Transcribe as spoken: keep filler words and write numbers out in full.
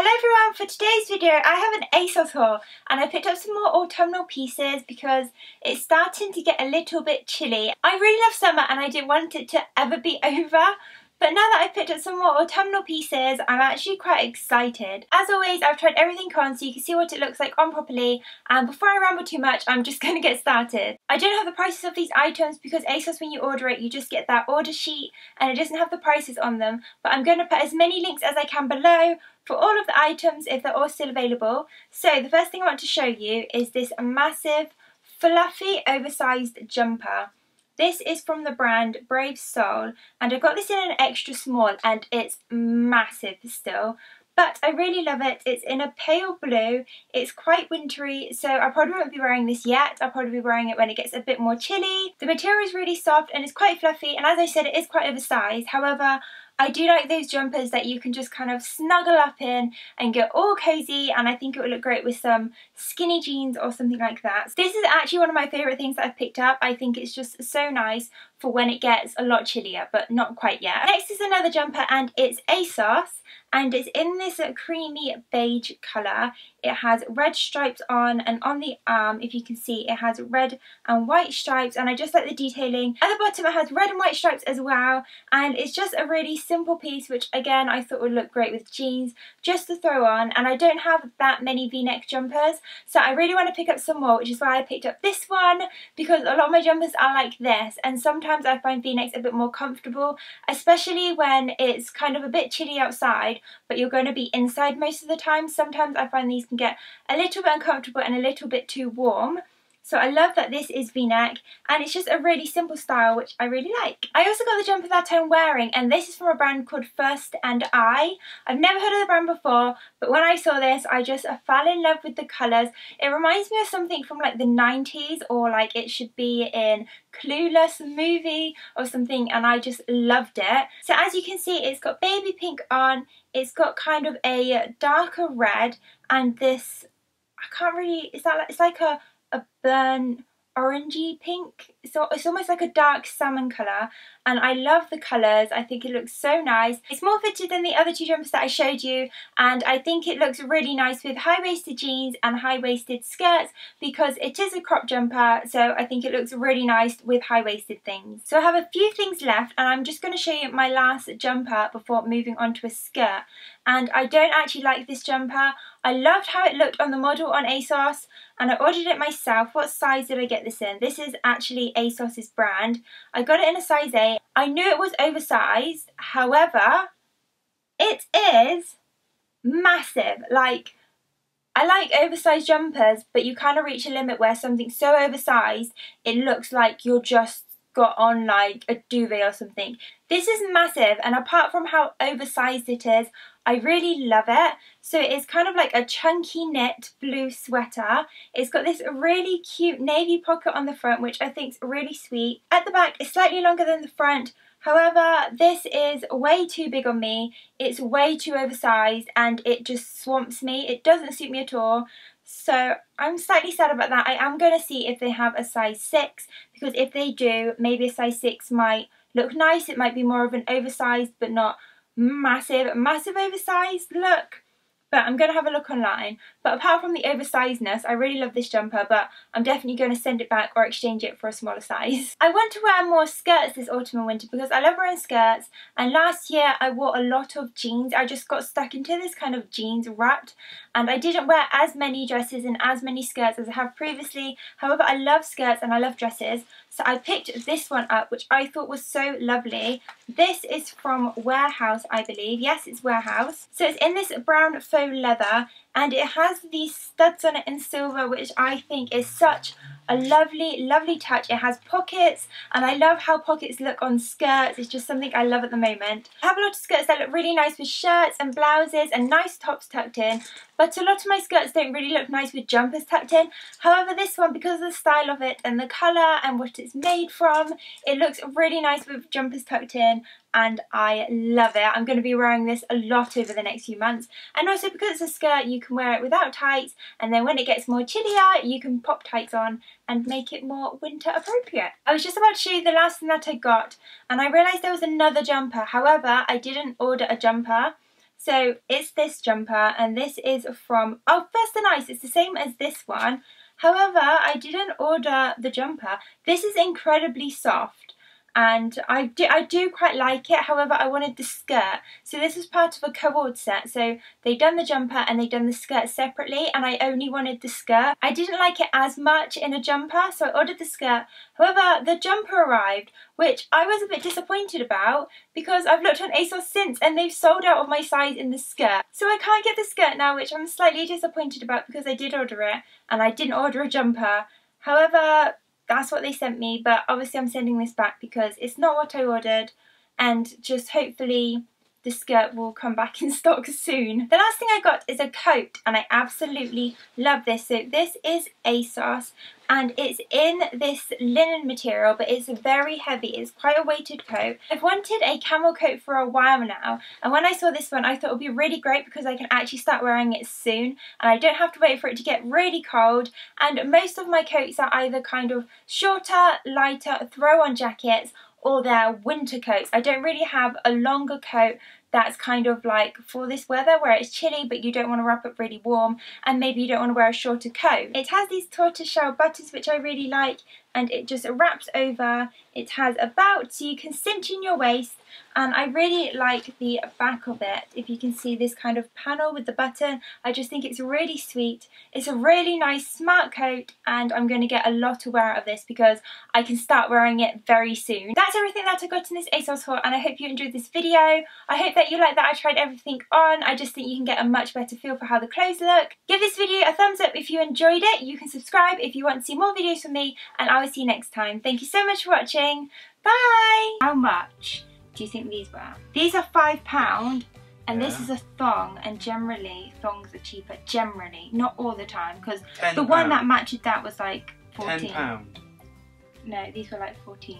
Hello everyone, for today's video I have an ASOS haul and I picked up some more autumnal pieces because it's starting to get a little bit chilly. I really love summer and I didn't want it to ever be over, but now that I've picked up some more autumnal pieces I'm actually quite excited. As always, I've tried everything on so you can see what it looks like on properly, and before I ramble too much I'm just going to get started. I don't have the prices of these items because ASOS, when you order it you just get that order sheet and it doesn't have the prices on them, but I'm going to put as many links as I can below for all of the items if they're all still available. So the first thing I want to show you is this massive fluffy oversized jumper. This is from the brand Brave Soul and I got this in an extra small and it's massive still, but I really love it. It's in a pale blue, it's quite wintry, so I probably won't be wearing this yet. I'll probably be wearing it when it gets a bit more chilly. The material is really soft and it's quite fluffy, and as I said it is quite oversized. However, I do like those jumpers that you can just kind of snuggle up in and get all cozy, and I think it would look great with some skinny jeans or something like that. This is actually one of my favourite things that I've picked up. I think it's just so nice for when it gets a lot chillier, but not quite yet. Next is another jumper and it's ASOS and it's in this creamy beige colour. It has red stripes on, and on the arm, if you can see, it has red and white stripes, and I just like the detailing. At the bottom it has red and white stripes as well, and it's just a really simple piece which again I thought would look great with jeans just to throw on, and I don't have that many v-neck jumpers so I really want to pick up some more, which is why I picked up this one, because a lot of my jumpers are like this and sometimes Sometimes I find v-necks a bit more comfortable, especially when it's kind of a bit chilly outside but you're going to be inside most of the time. Sometimes I find these can get a little bit uncomfortable and a little bit too warm. So I love that this is v-neck and it's just a really simple style which I really like. I also got the jumper that I'm wearing and this is from a brand called First and I. I've never heard of the brand before, but when I saw this I just fell in love with the colours. It reminds me of something from like the nineties, or like it should be in Clueless movie or something, and I just loved it. So as you can see it's got baby pink on, it's got kind of a darker red and this, I can't really, is that like, it's like a a burnt orangey pink, so it's almost like a dark salmon colour, and I love the colours. I think it looks so nice. It's more fitted than the other two jumpers that I showed you, and I think it looks really nice with high-waisted jeans and high-waisted skirts because it is a crop jumper, so I think it looks really nice with high-waisted things. So I have a few things left and I'm just going to show you my last jumper before moving on to a skirt, and I don't actually like this jumper. I loved how it looked on the model on ASOS and I ordered it myself. What size did I get this in? This is actually ASOS's brand. I got it in a size eight. I knew it was oversized, however, it is massive. Like, I like oversized jumpers, but you kind of reach a limit where something's so oversized, it looks like you're just got on like a duvet or something. This is massive, and apart from how oversized it is, I really love it. So it's kind of like a chunky knit blue sweater. It's got this really cute navy pocket on the front which I think is really sweet. At the back it's slightly longer than the front, however this is way too big on me. It's way too oversized and it just swamps me. It doesn't suit me at all. So I'm slightly sad about that. I am going to see if they have a size six, because if they do, maybe a size six might look nice. It might be more of an oversized but not massive massive oversized look, but I'm gonna have a look online. But apart from the oversizedness, I really love this jumper, but I'm definitely going to send it back or exchange it for a smaller size. I want to wear more skirts this autumn and winter because I love wearing skirts, and last year I wore a lot of jeans. I just got stuck into this kind of jeans rut and I didn't wear as many dresses and as many skirts as I have previously. However, I love skirts and I love dresses, so I picked this one up which I thought was so lovely. This is from Warehouse, I believe. Yes, it's Warehouse. So it's in this brown faux leather and it has these studs on it in silver which I think is such a lovely, lovely touch. It has pockets and I love how pockets look on skirts. It's just something I love at the moment. I have a lot of skirts that look really nice with shirts and blouses and nice tops tucked in, but a lot of my skirts don't really look nice with jumpers tucked in. However, this one, because of the style of it and the colour and what it's made from, it looks really nice with jumpers tucked in and I love it. I'm going to be wearing this a lot over the next few months, and also because it's a skirt you can wear it without tights, and then when it gets more chillier you can pop tights on and make it more winter appropriate. I was just about to show you the last thing that I got and I realised there was another jumper. However, I didn't order a jumper, So it's this jumper, and this is from, oh, First and I. It's the same as this one. However, I didn't order the jumper. This is incredibly soft, and I do, I do quite like it. However, I wanted the skirt. So this was part of a co-ord set. So they done the jumper and they done the skirt separately, and I only wanted the skirt. I didn't like it as much in a jumper, so I ordered the skirt. However, the jumper arrived, which I was a bit disappointed about because I've looked on ASOS since and they've sold out of my size in the skirt. So I can't get the skirt now, which I'm slightly disappointed about because I did order it and I didn't order a jumper. However, that's what they sent me, but obviously I'm sending this back because it's not what I ordered, and just hopefully the skirt will come back in stock soon. The last thing I got is a coat, and I absolutely love this. So this is ASOS, and it's in this linen material, but it's very heavy. It's quite a weighted coat. I've wanted a camel coat for a while now, and when I saw this one I thought it would be really great because I can actually start wearing it soon and I don't have to wait for it to get really cold. And most of my coats are either kind of shorter, lighter throw-on jackets, or their winter coats. I don't really have a longer coat that's kind of like for this weather where it's chilly but you don't want to wrap up really warm, and maybe you don't want to wear a shorter coat. It has these tortoiseshell buttons which I really like, and it just wraps over. It has a belt so you can cinch in your waist, and I really like the back of it. If you can see this kind of panel with the button, I just think it's really sweet. It's a really nice smart coat, and I'm going to get a lot of wear out of this because I can start wearing it very soon. That's everything that I got in this ASOS haul, and I hope you enjoyed this video. I hope that you like that I tried everything on. I just think you can get a much better feel for how the clothes look. Give this video a thumbs up if you enjoyed it. You can subscribe if you want to see more videos from me, and I will see you next time. Thank you so much for watching. Bye! How much do you think these were? These are five pounds, and yeah, this is a thong, and generally thongs are cheaper. Generally, not all the time, because the one that matched that was like fourteen pounds. No, these were like fourteen.